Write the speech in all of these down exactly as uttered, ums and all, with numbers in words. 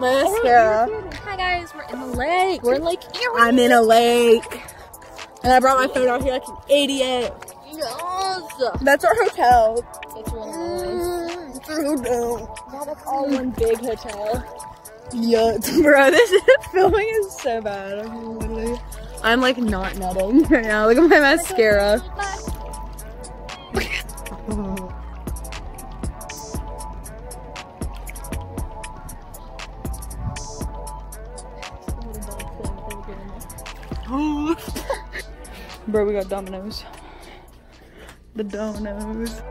mascara. Oh, hi guys, we're in the lake. We're in Lake Erie. I'm in a lake. And I brought my phone out here like an idiot. Yes. That's our hotel. It's really nice. Mm. Yeah, that's all one big hotel. Yuck, bro, this filming is so bad. I'm literally, I'm like not netting right now. Look at my mascara. Oh. Bro, we got dominoes. The dominoes.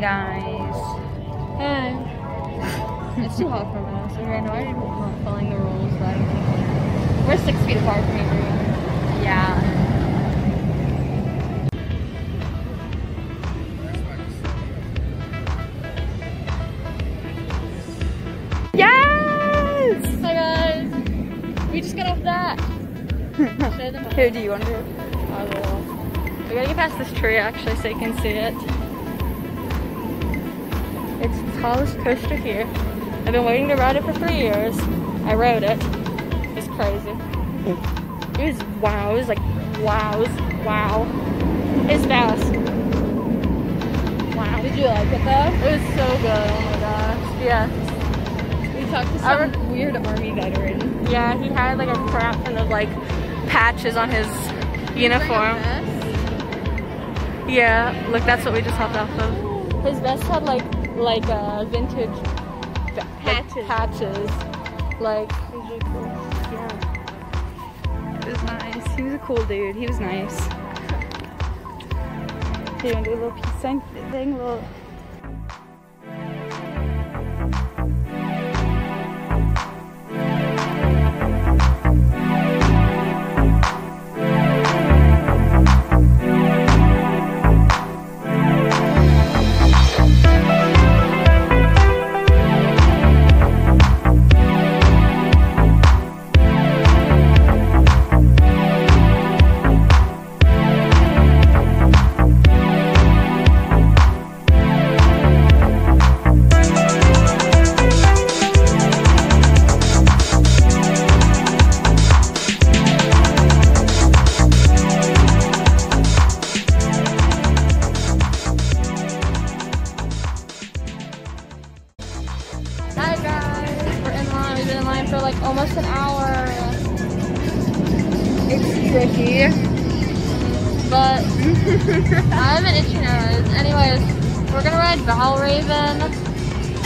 Guys. Hey. It's too hot for us. So right now I'm not following the rules. But we're six feet apart from everyone. Yeah. Yes! Hi guys. We just got off that. Show them. Who do you want to do? I will. We gotta get past this tree actually so you can see it. It's the tallest coaster here. I've been waiting to ride it for three years. I rode it. It's crazy. It was wow. It was like wow. It was wow. It's fast. Wow. Did you like it though? It was so good. Oh my gosh. Yeah. We talked to some Our, weird army veteran. Yeah, he had like a crap ton of like patches on his uniform. Yeah. Look, that's what we just hopped off of. His vest had like. like uh, vintage patches. Like, patches. like yeah. It was nice. He was a cool dude. He was nice. Do you want to do a little peace sign thing? Little almost an hour. It's tricky, but I have an itchy nose. Anyways, we're gonna ride Valravn.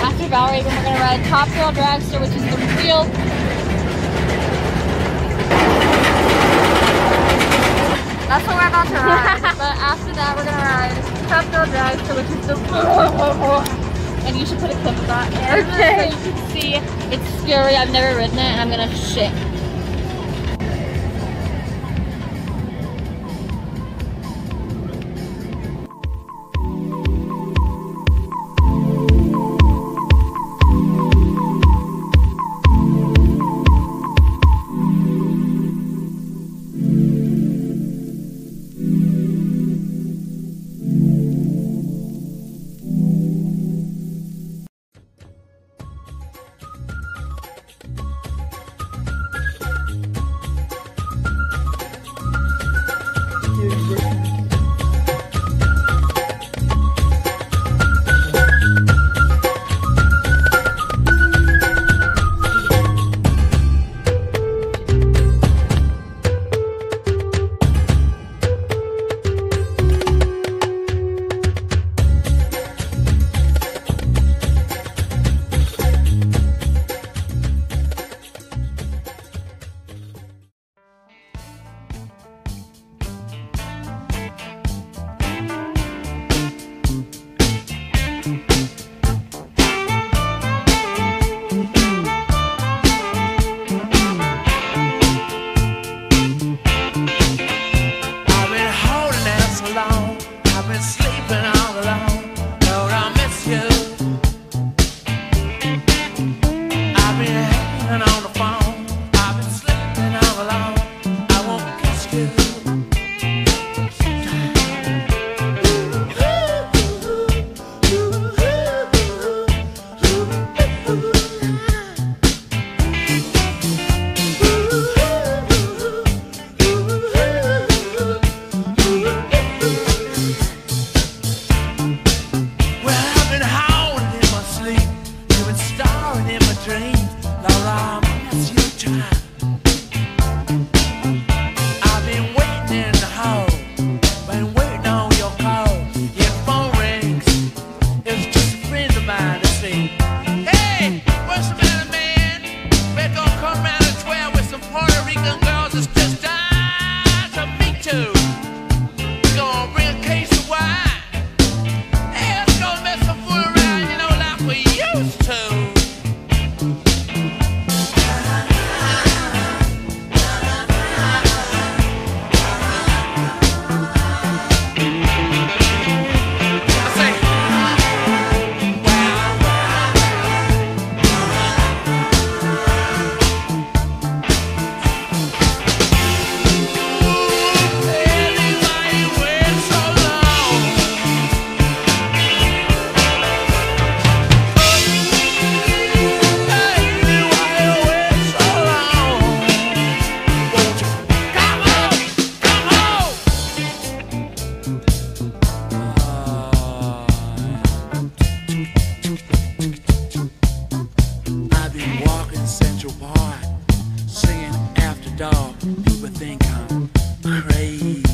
After Valravn, we're gonna ride Top Fuel Dragster, which is the real. That's what we're about to ride. But after that, we're gonna ride Top Fuel Dragster, which is the. And you should put a clip of that in okay. So you can see. It's scary. I've never ridden it and I'm gonna shit. dog, you would think I'm crazy.